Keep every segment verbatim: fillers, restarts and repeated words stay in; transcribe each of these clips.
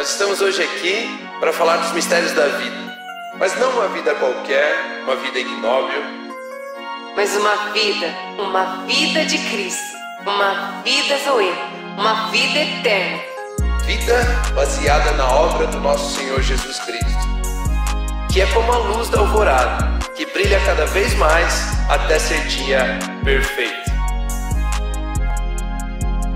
Nós estamos hoje aqui para falar dos mistérios da vida, mas não uma vida qualquer, uma vida ignóbil, mas uma vida, uma vida de Cristo, uma vida Zoe, uma vida eterna. Vida baseada na obra do nosso Senhor Jesus Cristo, que é como a luz da alvorada, que brilha cada vez mais até ser dia perfeito.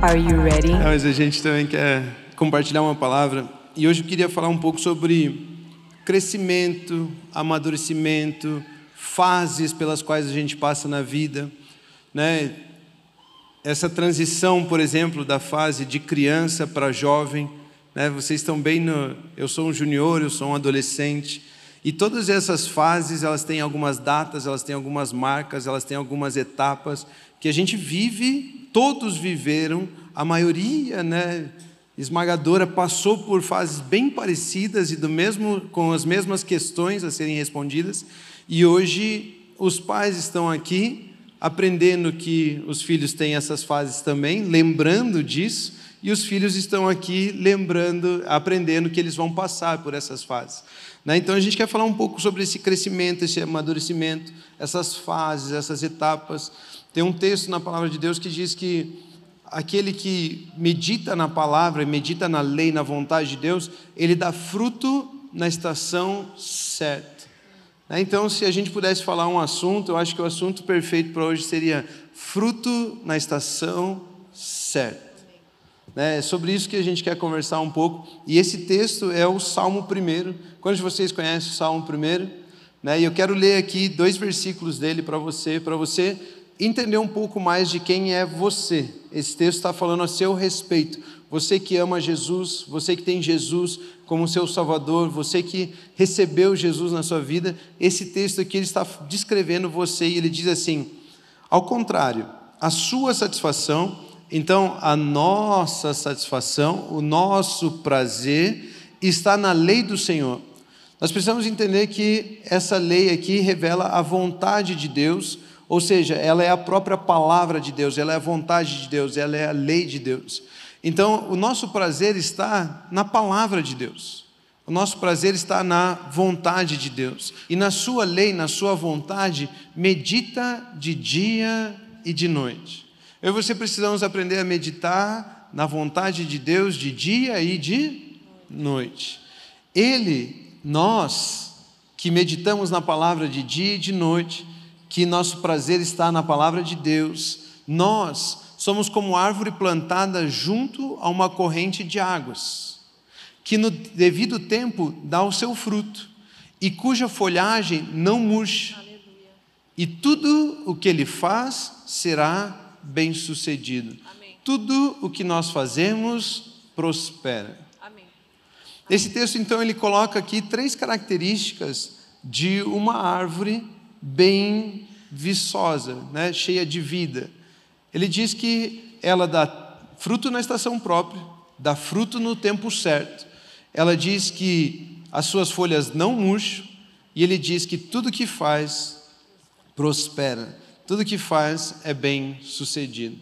Are you ready? É, mas a gente também quer compartilhar uma palavra, e hoje eu queria falar um pouco sobre crescimento, amadurecimento, fases pelas quais a gente passa na vida, né? Essa transição, por exemplo, da fase de criança para jovem, né? Vocês estão bem no... Eu sou um junior, eu sou um adolescente. E todas essas fases, elas têm algumas datas, elas têm algumas marcas, elas têm algumas etapas que a gente vive, todos viveram, a maioria, né, esmagadora, passou por fases bem parecidas e do mesmo, com as mesmas questões a serem respondidas. E hoje os pais estão aqui aprendendo que os filhos têm essas fases também, lembrando disso, e os filhos estão aqui lembrando, aprendendo que eles vão passar por essas fases, né? Então, a gente quer falar um pouco sobre esse crescimento, esse amadurecimento, essas fases, essas etapas. Tem um texto na Palavra de Deus que diz que aquele que medita na Palavra, medita na lei, na vontade de Deus, ele dá fruto na estação certa. Então, se a gente pudesse falar um assunto, eu acho que o assunto perfeito para hoje seria fruto na estação certa. É sobre isso que a gente quer conversar um pouco. E esse texto é o Salmo um. Quantos de vocês conhecem o Salmo um? E eu quero ler aqui dois versículos dele para você, para você entender um pouco mais de quem é você. Esse texto está falando a seu respeito. Você que ama Jesus, você que tem Jesus como seu Salvador, você que recebeu Jesus na sua vida, esse texto aqui ele está descrevendo você, e ele diz assim: ao contrário, a sua satisfação, então a nossa satisfação, o nosso prazer, está na lei do Senhor. Nós precisamos entender que essa lei aqui revela a vontade de Deus, ou seja, ela é a própria palavra de Deus, ela é a vontade de Deus, ela é a lei de Deus. Então, o nosso prazer está na palavra de Deus. O nosso prazer está na vontade de Deus. E na sua lei, na sua vontade, medita de dia e de noite. Eu e você precisamos aprender a meditar na vontade de Deus de dia e de noite. Ele, nós, que meditamos na palavra de dia e de noite, que nosso prazer está na palavra de Deus, nós somos como árvore plantada junto a uma corrente de águas, que no devido tempo dá o seu fruto, e cuja folhagem não murcha. Aleluia. E tudo o que ele faz será bem-sucedido. Amém. Tudo o que nós fazemos prospera. Amém. Amém. Esse texto, então, ele coloca aqui três características de uma árvore bem viçosa, né? Cheia de vida. Ele diz que ela dá fruto na estação própria, dá fruto no tempo certo. Ela diz que as suas folhas não murcham, e ele diz que tudo que faz prospera, tudo que faz é bem sucedido.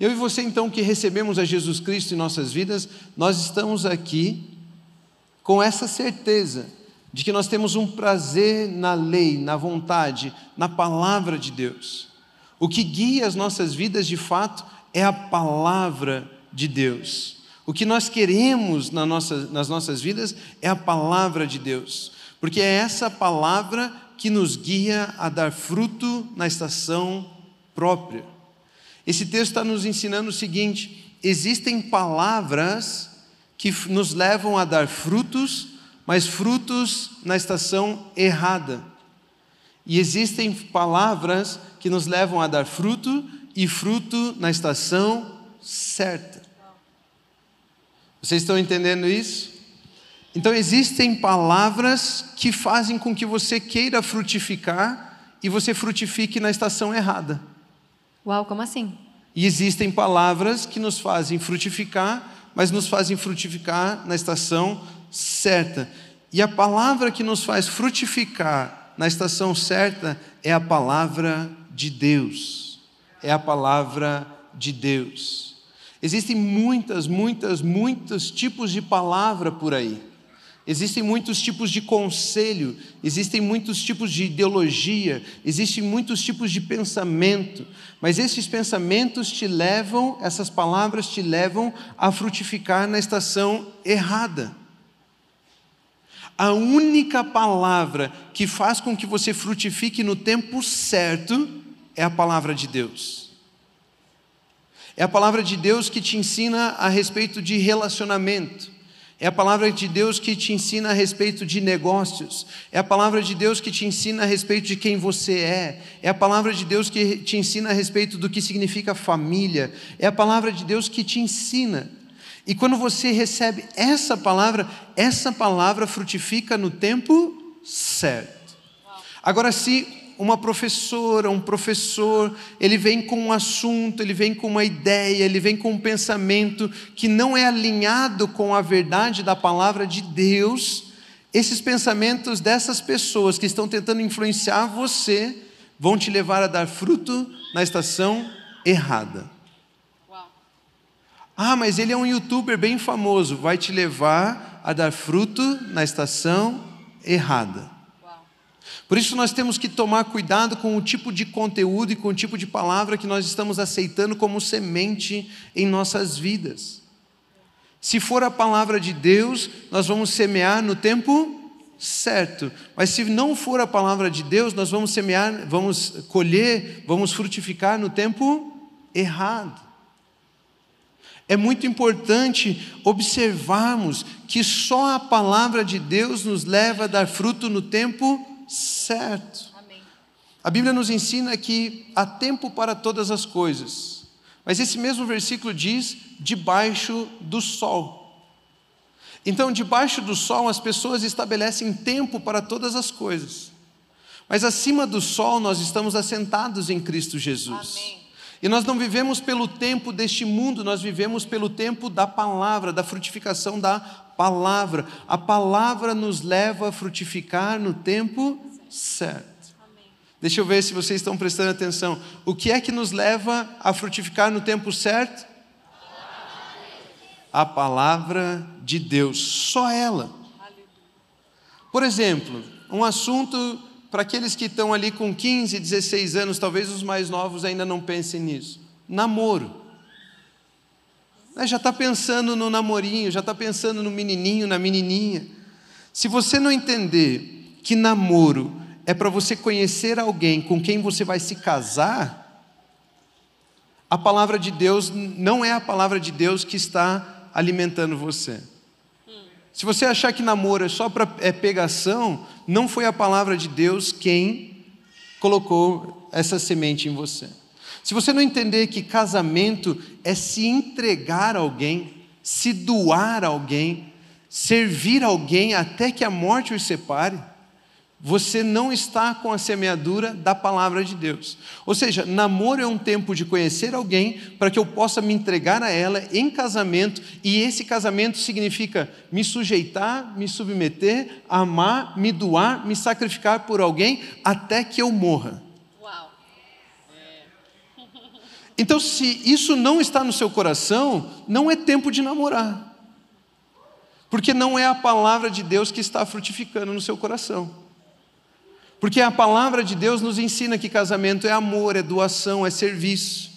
Eu e você, então, que recebemos a Jesus Cristo em nossas vidas, nós estamos aqui com essa certeza de que nós temos um prazer na lei, na vontade, na palavra de Deus. O que guia as nossas vidas, de fato, é a palavra de Deus. O que nós queremos na nossa, nas nossas vidas é a palavra de Deus. Porque é essa palavra que nos guia a dar fruto na estação própria. Esse texto está nos ensinando o seguinte: existem palavras que nos levam a dar frutos, mas frutos na estação errada. E existem palavras que nos levam a dar fruto, e fruto na estação certa. Vocês estão entendendo isso? Então, existem palavras que fazem com que você queira frutificar, e você frutifique na estação errada. Uau, como assim? E existem palavras que nos fazem frutificar, mas nos fazem frutificar na estação certa. E a palavra que nos faz frutificar na estação certa é a palavra de Deus. É a palavra de Deus. Existem muitas, muitas, muitos tipos de palavra por aí. Existem muitos tipos de conselho, existem muitos tipos de ideologia, existem muitos tipos de pensamento, mas esses pensamentos te levam, essas palavras te levam a frutificar na estação errada. A única palavra que faz com que você frutifique no tempo certo é a palavra de Deus. É a palavra de Deus que te ensina a respeito de relacionamento. É a palavra de Deus que te ensina a respeito de negócios. É a palavra de Deus que te ensina a respeito de quem você é. É a palavra de Deus que te ensina a respeito do que significa família. É a palavra de Deus que te ensina. E quando você recebe essa palavra, essa palavra frutifica no tempo certo. Agora, se uma professora, um professor, ele vem com um assunto, ele vem com uma ideia, ele vem com um pensamento que não é alinhado com a verdade da palavra de Deus, esses pensamentos dessas pessoas que estão tentando influenciar você vão te levar a dar fruto na estação errada. Uau. Ah, mas ele é um youtuber bem famoso, vai te levar a dar fruto na estação errada. Por isso nós temos que tomar cuidado com o tipo de conteúdo e com o tipo de palavra que nós estamos aceitando como semente em nossas vidas. Se for a palavra de Deus, nós vamos semear no tempo certo. Mas se não for a palavra de Deus, nós vamos semear, vamos colher, vamos frutificar no tempo errado. É muito importante observarmos que só a palavra de Deus nos leva a dar fruto no tempo errado. Certo. Amém. A Bíblia nos ensina que há tempo para todas as coisas, mas esse mesmo versículo diz debaixo do sol. Então, debaixo do sol, as pessoas estabelecem tempo para todas as coisas, mas acima do sol nós estamos assentados em Cristo Jesus. Amém. E nós não vivemos pelo tempo deste mundo, nós vivemos pelo tempo da palavra, da frutificação da palavra. Palavra, a palavra nos leva a frutificar no tempo certo. Amém. Deixa eu ver se vocês estão prestando atenção. O que é que nos leva a frutificar no tempo certo? A palavra de Deus, só ela. Por exemplo, um assunto para aqueles que estão ali com quinze, dezesseis anos, talvez os mais novos ainda não pensem nisso. Namoro. Já está pensando no namorinho, já está pensando no menininho, na menininha. Se você não entender que namoro é para você conhecer alguém com quem você vai se casar, a palavra de Deus não é a palavra de Deus que está alimentando você. Se você achar que namoro é só para é pegação, não foi a palavra de Deus quem colocou essa semente em você. Se você não entender que casamento é se entregar a alguém, se doar a alguém, servir alguém até que a morte os separe, você não está com a semeadura da palavra de Deus. Ou seja, namoro é um tempo de conhecer alguém para que eu possa me entregar a ela em casamento, e esse casamento significa me sujeitar, me submeter, amar, me doar, me sacrificar por alguém até que eu morra. Então, se isso não está no seu coração, não é tempo de namorar. Porque não é a palavra de Deus que está frutificando no seu coração. Porque a palavra de Deus nos ensina que casamento é amor, é doação, é serviço.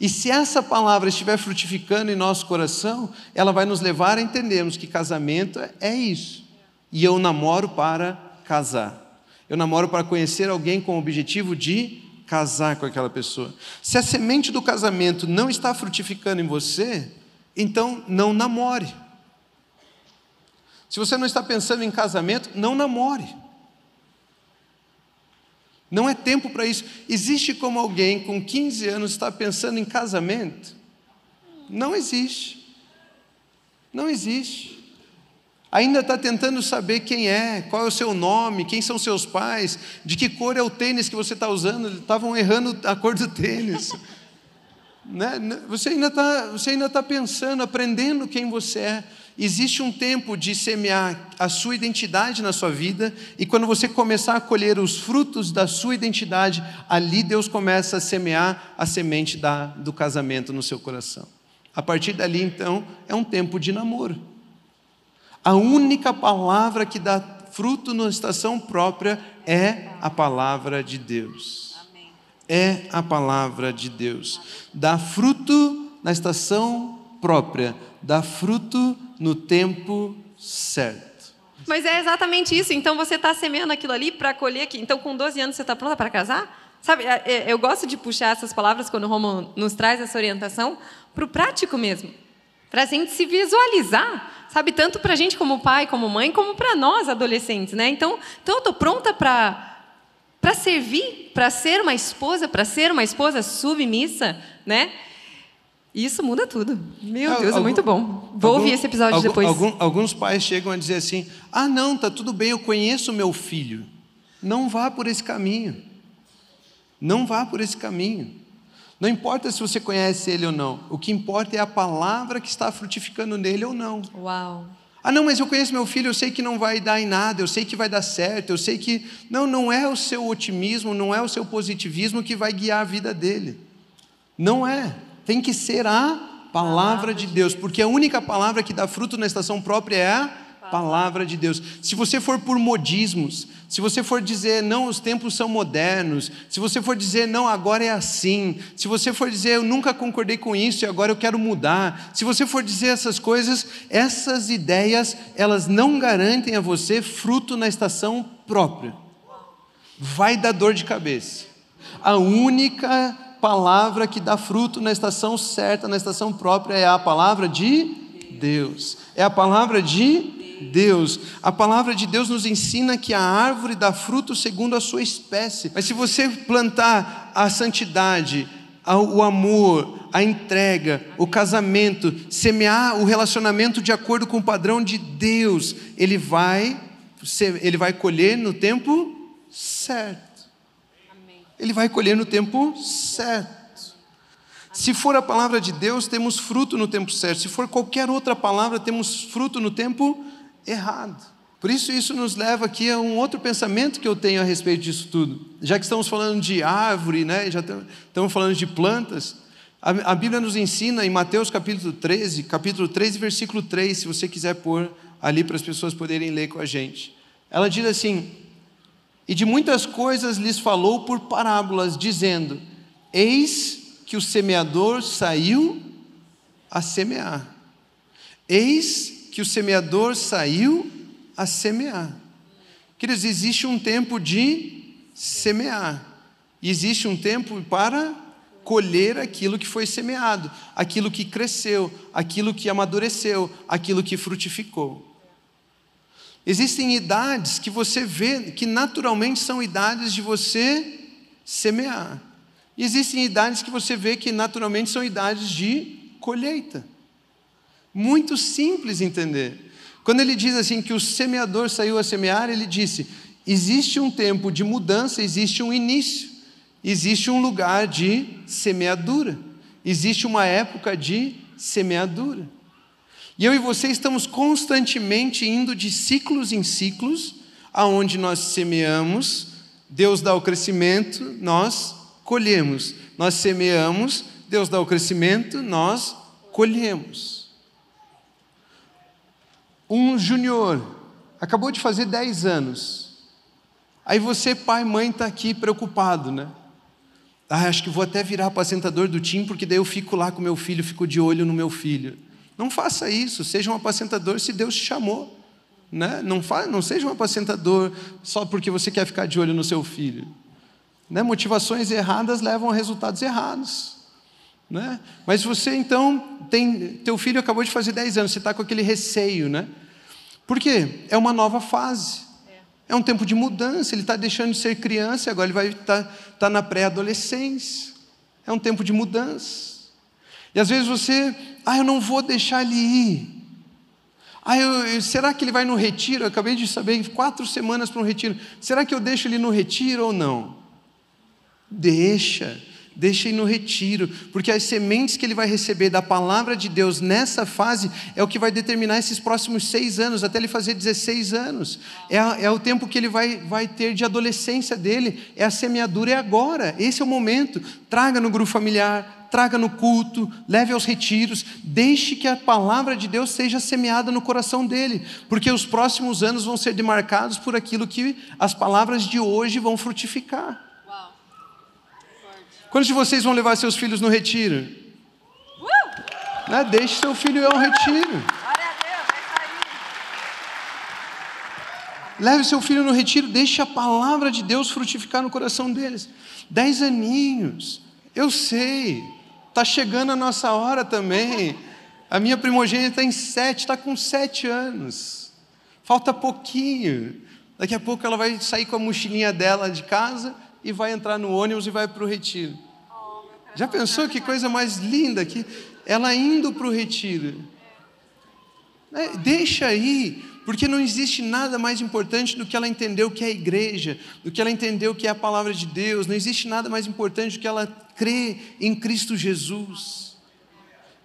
E se essa palavra estiver frutificando em nosso coração, ela vai nos levar a entendermos que casamento é isso. E eu namoro para casar. Eu namoro para conhecer alguém com o objetivo de casar com aquela pessoa. Se a semente do casamento não está frutificando em você, então não namore. Se você não está pensando em casamento, não namore. Não é tempo para isso. Existe como alguém com quinze anos está pensando em casamento? Não existe. Não existe. Ainda está tentando saber quem é, qual é o seu nome, quem são seus pais, de que cor é o tênis que você está usando, estavam errando a cor do tênis. Né? Você ainda está, você ainda está pensando, aprendendo quem você é. Existe um tempo de semear a sua identidade na sua vida, e quando você começar a colher os frutos da sua identidade, ali Deus começa a semear a semente da, do casamento no seu coração. A partir dali, então, é um tempo de namoro. A única palavra que dá fruto na estação própria é a palavra de Deus. Amém. É a palavra de Deus. Dá fruto na estação própria, dá fruto no tempo certo. Mas é exatamente isso. Então, você está semeando aquilo ali para colher aqui. Então, com doze anos, você está pronta para casar? Sabe, eu gosto de puxar essas palavras quando o Romo nos traz essa orientação para o prático mesmo, para a gente se visualizar, sabe, tanto para a gente como pai, como mãe, como para nós, adolescentes, né? Então, então eu estou pronta para para servir, para ser uma esposa, para ser uma esposa submissa, né? Isso muda tudo. Meu Deus, algum, é muito bom. Vou algum, ouvir esse episódio algum, depois. Algum, alguns pais chegam a dizer assim, ah, não, tá tudo bem, eu conheço meu filho. Não vá por esse caminho. Não vá por esse caminho. Não importa se você conhece ele ou não. O que importa é a palavra que está frutificando nele ou não. Uau. Ah, não, mas eu conheço meu filho, eu sei que não vai dar em nada, eu sei que vai dar certo, eu sei que... Não, não é o seu otimismo, não é o seu positivismo que vai guiar a vida dele. Não é. Tem que ser a palavra de Deus, porque a única palavra que dá fruto na estação própria é a palavra de Deus. Se você for por modismos, se você for dizer, não, os tempos são modernos, se você for dizer, não, agora é assim, se você for dizer, eu nunca concordei com isso e agora eu quero mudar, se você for dizer essas coisas, essas ideias, elas não garantem a você fruto na estação própria. Vai dar dor de cabeça. A única palavra que dá fruto na estação certa, na estação própria, é a palavra de Deus. É a palavra de Deus. A palavra de Deus nos ensina que a árvore dá fruto segundo a sua espécie. Mas se você plantar a santidade, o amor, a entrega, o casamento, semear o relacionamento de acordo com o padrão de Deus, ele vai, ele vai colher no tempo certo. Ele vai colher no tempo certo. Se for a palavra de Deus, temos fruto no tempo certo. Se for qualquer outra palavra, temos fruto no tempo errado. Por isso, isso nos leva aqui a um outro pensamento que eu tenho a respeito disso tudo. Já que estamos falando de árvore, né? Já estamos falando de plantas, a Bíblia nos ensina em Mateus capítulo treze, capítulo treze, versículo três, se você quiser pôr ali para as pessoas poderem ler com a gente. Ela diz assim... E de muitas coisas lhes falou por parábolas, dizendo, eis que o semeador saiu a semear. Eis que o semeador saiu a semear. Queridos, existe um tempo de semear. E existe um tempo para colher aquilo que foi semeado, aquilo que cresceu, aquilo que amadureceu, aquilo que frutificou. Existem idades que você vê, que naturalmente são idades de você semear. E existem idades que você vê que naturalmente são idades de colheita. Muito simples entender. Quando ele diz assim que o semeador saiu a semear, ele disse, existe um tempo de mudança, existe um início, existe um lugar de semeadura, existe uma época de semeadura. E eu e você estamos constantemente indo de ciclos em ciclos, aonde nós semeamos, Deus dá o crescimento, nós colhemos. Nós semeamos, Deus dá o crescimento, nós colhemos. Um júnior acabou de fazer dez anos. Aí você, pai, mãe, está aqui preocupado, né? Ah, acho que vou até virar apacentador do time, porque daí eu fico lá com meu filho, fico de olho no meu filho. Não faça isso, seja um apacentador se Deus te chamou, né? Não, fa- não seja um apacentador só porque você quer ficar de olho no seu filho, né? Motivações erradas levam a resultados errados, né? Mas você então, tem, teu filho acabou de fazer dez anos, você está com aquele receio, né? Por quê? É uma nova fase, é um tempo de mudança, ele está deixando de ser criança e agora ele vai estar tá, tá na pré-adolescência, é um tempo de mudança. E às vezes você, ah, eu não vou deixar ele ir. Ah, eu, eu, será que ele vai no retiro? Eu acabei de saber, quatro semanas para um retiro. Será que eu deixo ele no retiro ou não? Deixa, deixa ele no retiro. Porque as sementes que ele vai receber da palavra de Deus nessa fase é o que vai determinar esses próximos seis anos, até ele fazer dezesseis anos. É, é o tempo que ele vai, vai ter de adolescência dele. É a semeadura, é agora. Esse é o momento. Traga no grupo familiar, traga no culto, leve aos retiros, deixe que a palavra de Deus seja semeada no coração dele, porque os próximos anos vão ser demarcados por aquilo que as palavras de hoje vão frutificar. Uau. Quantos de vocês vão levar seus filhos no retiro? Uh! Né? Deixe seu filho ir ao retiro. Leve seu filho no retiro, deixe a palavra de Deus frutificar no coração deles. Dez aninhos, eu sei, está chegando a nossa hora também. A minha primogênita está em sete, está com sete anos. Falta pouquinho. Daqui a pouco ela vai sair com a mochilinha dela de casa e vai entrar no ônibus e vai para o retiro. Já pensou que coisa mais linda? Que ela indo para o retiro. Deixa aí. Porque não existe nada mais importante do que ela entender o que é a igreja, do que ela entender o que é a palavra de Deus, não existe nada mais importante do que ela crer em Cristo Jesus.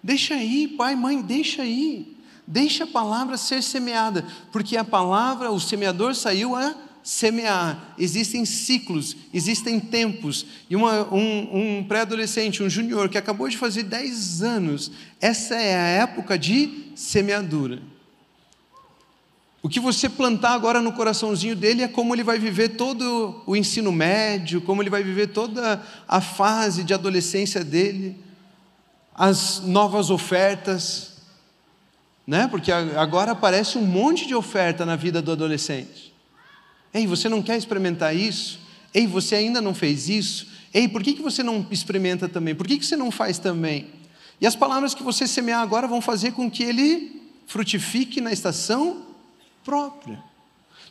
Deixa aí, pai, mãe, deixa aí, deixa a palavra ser semeada, porque a palavra, o semeador saiu a semear. Existem ciclos, existem tempos, e uma, um, um pré-adolescente, um júnior que acabou de fazer dez anos, essa é a época de semeadura. O que você plantar agora no coraçãozinho dele é como ele vai viver todo o ensino médio, como ele vai viver toda a fase de adolescência dele, as novas ofertas, né? Porque agora aparece um monte de oferta na vida do adolescente. Ei, você não quer experimentar isso? Ei, você ainda não fez isso? Ei, por que que você não experimenta também? Por que que você não faz também? E as palavras que você semear agora vão fazer com que ele frutifique na estação própria.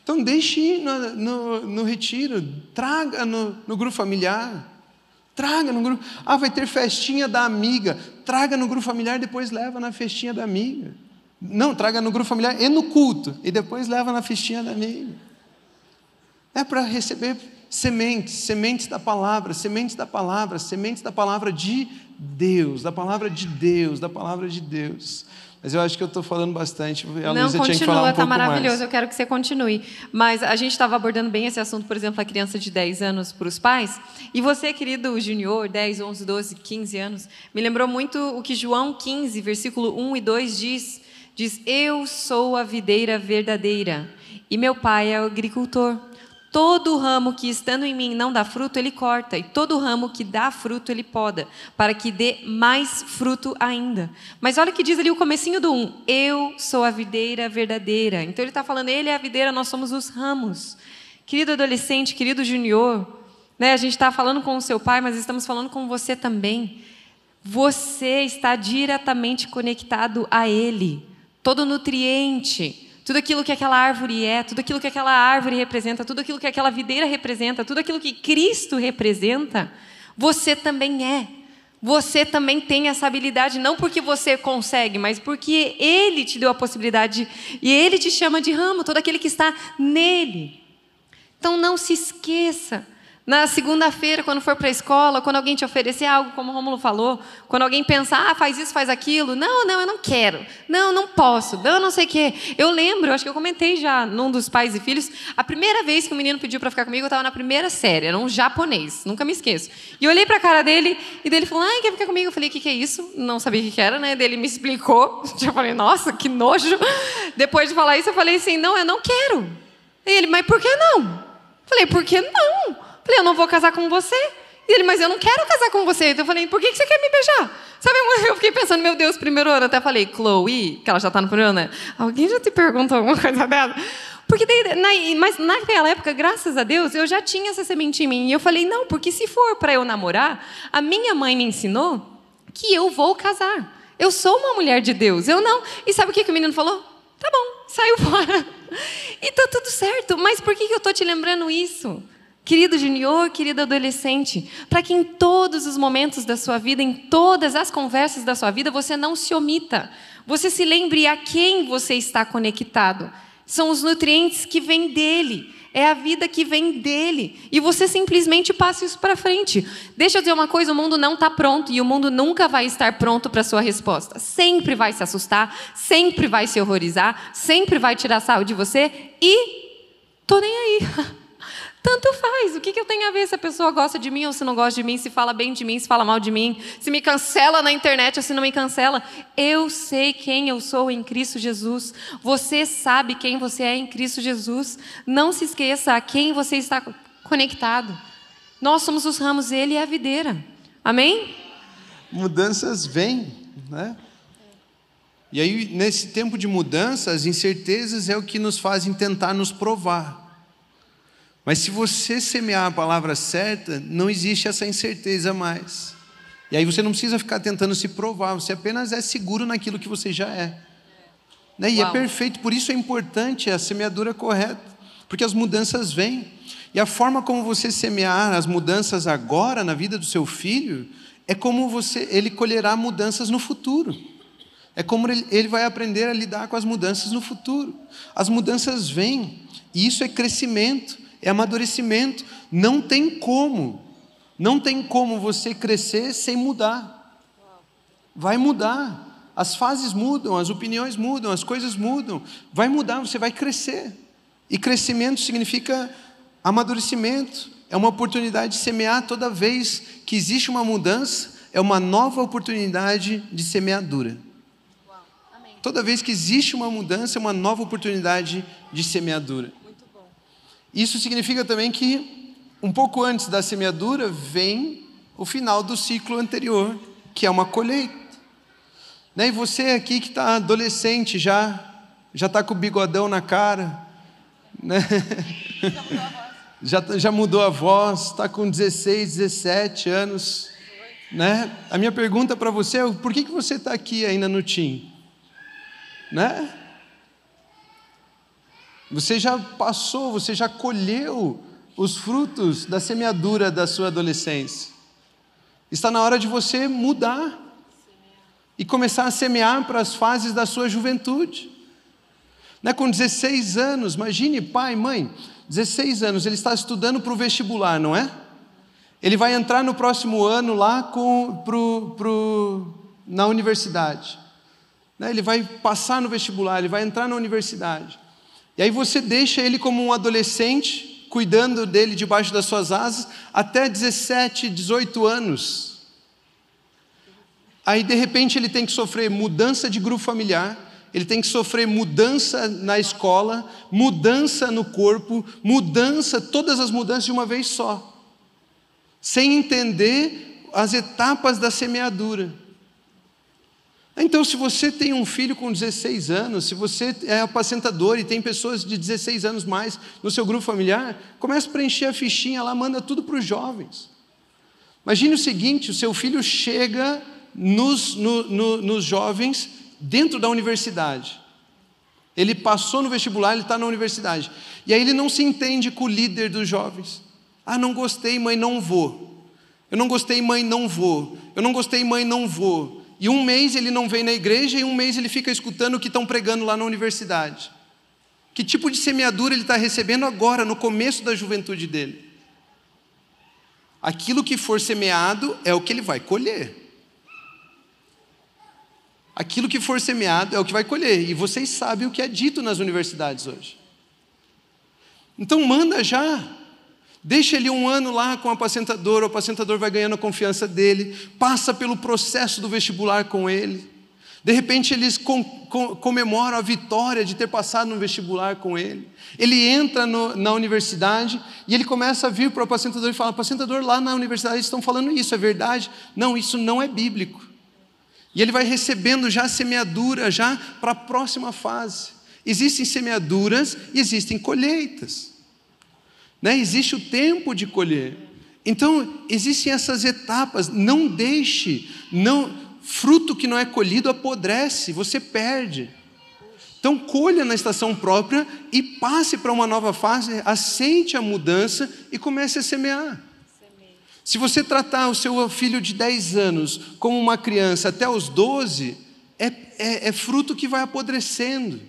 Então deixe ir no, no, no retiro, traga no, no grupo familiar, traga no grupo, ah, vai ter festinha da amiga, traga no grupo familiar, depois leva na festinha da amiga, não, traga no grupo familiar e no culto, e depois leva na festinha da amiga. É para receber sementes, sementes da palavra, sementes da palavra, sementes da palavra de Deus, da palavra de Deus, da palavra de Deus. Mas eu acho que eu estou falando bastante. A Não, Luisa continua, tinha que falar um está pouco maravilhoso, mais. Eu quero que você continue. Mas a gente estava abordando bem esse assunto, por exemplo, a criança de dez anos para os pais. E você, querido junior, dez, onze, doze, quinze anos, me lembrou muito o que João quinze, versículo um e dois diz. Diz, eu sou a videira verdadeira e meu pai é o agricultor. Todo ramo que estando em mim não dá fruto, ele corta, e todo ramo que dá fruto, ele poda, para que dê mais fruto ainda. Mas olha o que diz ali o comecinho do um, eu sou a videira verdadeira. Então ele está falando, ele é a videira, nós somos os ramos. Querido adolescente, querido junior, né, a gente está falando com o seu pai, mas estamos falando com você também. Você está diretamente conectado a ele, todo nutriente, tudo aquilo que aquela árvore é, tudo aquilo que aquela árvore representa, tudo aquilo que aquela videira representa, tudo aquilo que Cristo representa, você também é. Você também tem essa habilidade, não porque você consegue, mas porque ele te deu a possibilidade e ele te chama de ramo, todo aquele que está nele. Então não se esqueça. Na segunda-feira, quando for para a escola, quando alguém te oferecer algo, como o Rômulo falou, quando alguém pensar, ah, faz isso, faz aquilo, não, não, eu não quero, não, não posso, não, não sei o quê. Eu lembro, acho que eu comentei já num dos pais e filhos, a primeira vez que o menino pediu para ficar comigo, eu estava na primeira série, era um japonês, nunca me esqueço. E eu olhei para a cara dele, e dele falou, ah, quer ficar comigo? Eu falei, o que, que é isso? Não sabia o que, que era, né? Ele me explicou, eu falei, nossa, que nojo. Depois de falar isso, eu falei assim, não, eu não quero. E ele, mas por que não? Eu falei, por que não? Eu falei, eu não vou casar com você. E ele, mas eu não quero casar com você. Então eu falei, por que você quer me beijar? Sabe, eu fiquei pensando, meu Deus, primeiro ano. Eu até falei, Chloe, que ela já está no primeiro ano, né? Alguém já te perguntou alguma coisa dela? Porque daí, na, mas naquela época, graças a Deus, eu já tinha essa semente em mim. E eu falei, não, porque se for para eu namorar, a minha mãe me ensinou que eu vou casar. Eu sou uma mulher de Deus, eu não. E sabe o que, que o menino falou? Tá bom, saiu fora. E tá tudo certo. Mas por que, que eu estou te lembrando isso? Querido junior, querido adolescente, para que em todos os momentos da sua vida, em todas as conversas da sua vida, você não se omita. Você se lembre a quem você está conectado. São os nutrientes que vêm dele. É a vida que vem dele. E você simplesmente passa isso para frente. Deixa eu dizer uma coisa, o mundo não está pronto e o mundo nunca vai estar pronto para a sua resposta. Sempre vai se assustar, sempre vai se horrorizar, sempre vai tirar sarro de você e tô nem aí. Tanto faz, o que, que eu tenho a ver se a pessoa gosta de mim ou se não gosta de mim, se fala bem de mim, se fala mal de mim, se me cancela na internet ou se não me cancela. Eu sei quem eu sou em Cristo Jesus. Você sabe quem você é em Cristo Jesus. Não se esqueça a quem você está conectado. Nós somos os ramos, ele é a videira. Amém? Mudanças vêm, né? E aí, nesse tempo de mudanças, incertezas é o que nos fazem tentar nos provar. Mas se você semear a palavra certa, não existe essa incerteza mais. E aí você não precisa ficar tentando se provar, você apenas é seguro naquilo que você já é. Né? E Uau. É perfeito, por isso é importante a semeadura correta, porque as mudanças vêm. E a forma como você semear as mudanças agora na vida do seu filho, é como você, ele colherá mudanças no futuro. É como ele, ele vai aprender a lidar com as mudanças no futuro. As mudanças vêm, e isso é crescimento, é amadurecimento. Não tem como, não tem como você crescer sem mudar. Vai mudar, as fases mudam, as opiniões mudam, as coisas mudam. Vai mudar, você vai crescer. E crescimento significa amadurecimento, é uma oportunidade de semear. Toda vez que existe uma mudança, é uma nova oportunidade de semeadura. Uau, amém. Toda vez que existe uma mudança, é uma nova oportunidade de semeadura. Muito bom. Isso significa também que, um pouco antes da semeadura, vem o final do ciclo anterior, que é uma colheita. Né? E você aqui que está adolescente já, já está com o bigodão na cara, né? Já, já mudou a voz, está com dezesseis, dezessete anos, né? A minha pergunta para você é, por que, que você está aqui ainda no Tim? Né? Você já passou, você já colheu os frutos da semeadura da sua adolescência. Está na hora de você mudar e começar a semear para as fases da sua juventude. Né? Com dezesseis anos, imagine pai, mãe... dezesseis anos, ele está estudando para o vestibular, não é? Ele vai entrar no próximo ano lá com, pro, pro, na universidade. Né? Ele vai passar no vestibular, ele vai entrar na universidade. E aí você deixa ele como um adolescente, cuidando dele debaixo das suas asas, até dezessete, dezoito anos. Aí de repente ele tem que sofrer mudança de grupo familiar, ele tem que sofrer mudança na escola, mudança no corpo, mudança, todas as mudanças de uma vez só, sem entender as etapas da semeadura. Então, se você tem um filho com dezesseis anos, se você é apacentador e tem pessoas de dezesseis anos mais no seu grupo familiar, começa a preencher a fichinha lá, manda tudo para os jovens. Imagine o seguinte, o seu filho chega nos, no, no, nos jovens, dentro da universidade, ele passou no vestibular, ele está na universidade, e aí ele não se entende com o líder dos jovens. Ah, não gostei, mãe, não vou. Eu não gostei, mãe, não vou. Eu não gostei, mãe, não vou. E um mês ele não vem na igreja, e um mês ele fica escutando o que estão pregando lá na universidade. Que tipo de semeadura ele está recebendo agora, no começo da juventude dele? Aquilo que for semeado é o que ele vai colher. Aquilo que for semeado é o que vai colher. E vocês sabem o que é dito nas universidades hoje. Então manda já. Deixa ele um ano lá com o apacentador. O apacentador vai ganhando a confiança dele. Passa pelo processo do vestibular com ele. De repente eles com, com, comemoram a vitória de ter passado no vestibular com ele. Ele entra no, na universidade e ele começa a vir para o apacentador e fala: apacentador, lá na universidade eles estão falando isso, é verdade? Não, isso não é bíblico. E ele vai recebendo já semeadura, já para a próxima fase. Existem semeaduras e existem colheitas. Né? Existe o tempo de colher. Então, existem essas etapas. Não deixe, não, fruto que não é colhido apodrece, você perde. Então, colha na estação própria e passe para uma nova fase, aceite a mudança e comece a semear. Se você tratar o seu filho de dez anos como uma criança até os doze, é, é, é fruto que vai apodrecendo.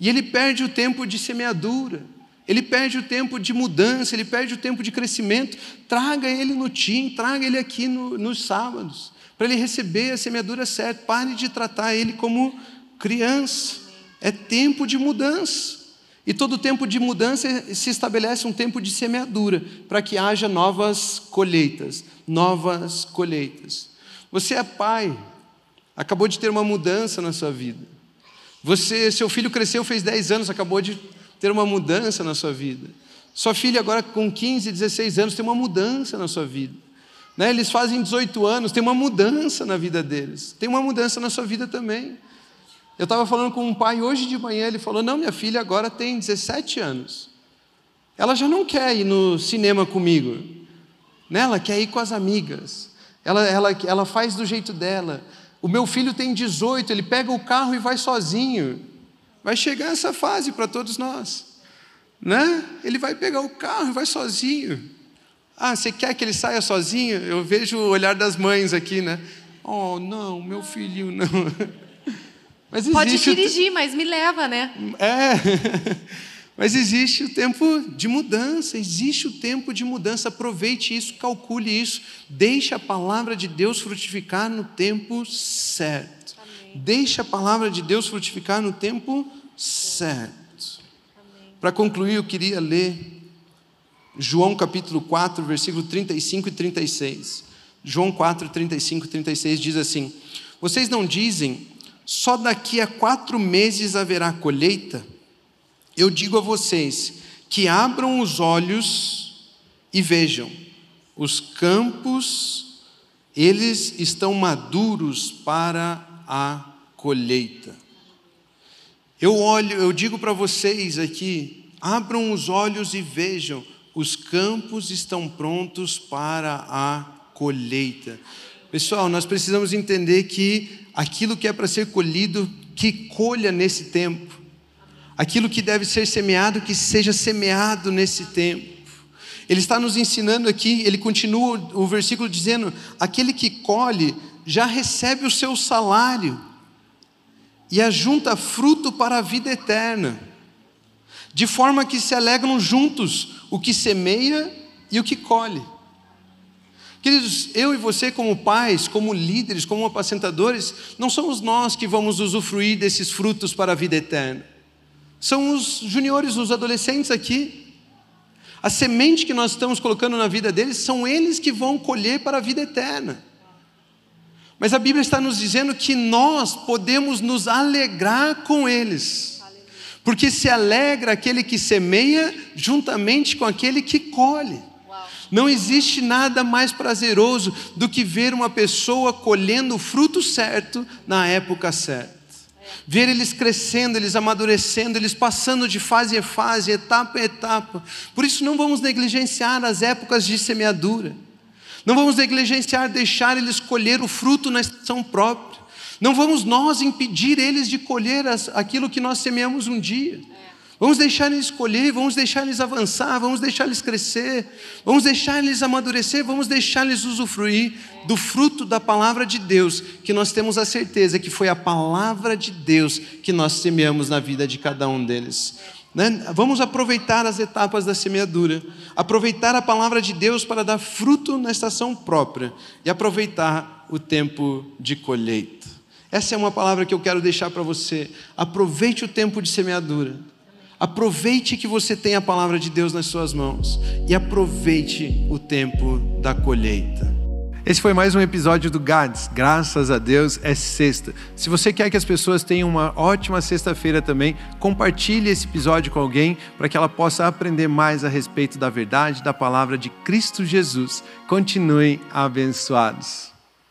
E ele perde o tempo de semeadura, ele perde o tempo de mudança, ele perde o tempo de crescimento. Traga ele no Tim, traga ele aqui no, nos sábados, para ele receber a semeadura certa. Pare de tratar ele como criança, é tempo de mudança. E todo tempo de mudança se estabelece um tempo de semeadura, para que haja novas colheitas, novas colheitas. Você é pai, acabou de ter uma mudança na sua vida. Você, seu filho cresceu, fez dez anos, acabou de ter uma mudança na sua vida. Sua filha agora com quinze, dezesseis anos tem uma mudança na sua vida. Né? Eles fazem dezoito anos, tem uma mudança na vida deles. Tem uma mudança na sua vida também. Eu estava falando com um pai hoje de manhã, ele falou, não, minha filha agora tem dezessete anos. Ela já não quer ir no cinema comigo. Né? Ela quer ir com as amigas. Ela, ela, ela faz do jeito dela. O meu filho tem dezoito, ele pega o carro e vai sozinho. Vai chegar essa fase para todos nós. Né? Ele vai pegar o carro e vai sozinho. Ah, você quer que ele saia sozinho? Eu vejo o olhar das mães aqui, né? Oh, não, meu filhinho não... Mas pode dirigir, mas me leva, né? É, mas existe o tempo de mudança, existe o tempo de mudança, aproveite isso, calcule isso, deixe a palavra de Deus frutificar no tempo certo. Amém. Deixe a palavra de Deus frutificar no tempo certo. Para concluir, eu queria ler João capítulo quatro, versículo trinta e cinco e trinta e seis. João quatro, trinta e cinco e trinta e seis diz assim, vocês não dizem... Só daqui a quatro meses haverá colheita? Eu digo a vocês que abram os olhos e vejam. Os campos, eles estão maduros para a colheita. Eu olho, eu digo para vocês aqui, abram os olhos e vejam. Os campos estão prontos para a colheita. Pessoal, nós precisamos entender que aquilo que é para ser colhido, que colha nesse tempo. Aquilo que deve ser semeado, que seja semeado nesse tempo. Ele está nos ensinando aqui, ele continua o versículo dizendo, aquele que colhe já recebe o seu salário e ajunta fruto para a vida eterna, de forma que se alegram juntos o que semeia e o que colhe. Queridos, eu e você como pais, como líderes, como apacentadores, não somos nós que vamos usufruir desses frutos para a vida eterna. São os juniores, os adolescentes aqui. A semente que nós estamos colocando na vida deles, são eles que vão colher para a vida eterna. Mas a Bíblia está nos dizendo que nós podemos nos alegrar com eles. Porque se alegra aquele que semeia, juntamente com aquele que colhe. Não existe nada mais prazeroso do que ver uma pessoa colhendo o fruto certo na época certa. Ver eles crescendo, eles amadurecendo, eles passando de fase em fase, etapa em etapa. Por isso não vamos negligenciar as épocas de semeadura. Não vamos negligenciar deixar eles colher o fruto na estação própria. Não vamos nós impedir eles de colher as, aquilo que nós semeamos um dia. Vamos deixar eles colher, vamos deixar eles avançar, vamos deixar eles crescer, vamos deixar eles amadurecer, vamos deixar eles usufruir do fruto da palavra de Deus, que nós temos a certeza que foi a palavra de Deus que nós semeamos na vida de cada um deles. Né? Vamos aproveitar as etapas da semeadura, aproveitar a palavra de Deus para dar fruto na estação própria e aproveitar o tempo de colheita. Essa é uma palavra que eu quero deixar para você. Aproveite o tempo de semeadura. Aproveite que você tem a palavra de Deus nas suas mãos e aproveite o tempo da colheita. Esse foi mais um episódio do GADES. Graças a Deus é sexta. Se você quer que as pessoas tenham uma ótima sexta-feira também, compartilhe esse episódio com alguém para que ela possa aprender mais a respeito da verdade da palavra de Cristo Jesus. Continuem abençoados.